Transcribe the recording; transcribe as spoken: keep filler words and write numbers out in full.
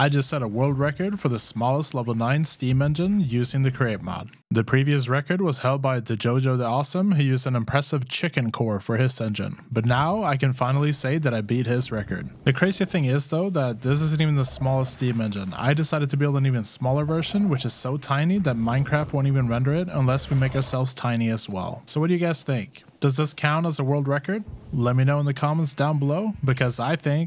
I just set a world record for the smallest level nine Steam engine using the Create mod. The previous record was held by DeJoJoTheAwesome, who used an impressive chicken core for his engine, but now I can finally say that I beat his record. The crazy thing is though that this isn't even the smallest Steam engine. I decided to build an even smaller version, which is so tiny that Minecraft won't even render it unless we make ourselves tiny as well. So what do you guys think? Does this count as a world record? Let me know in the comments down below, because I think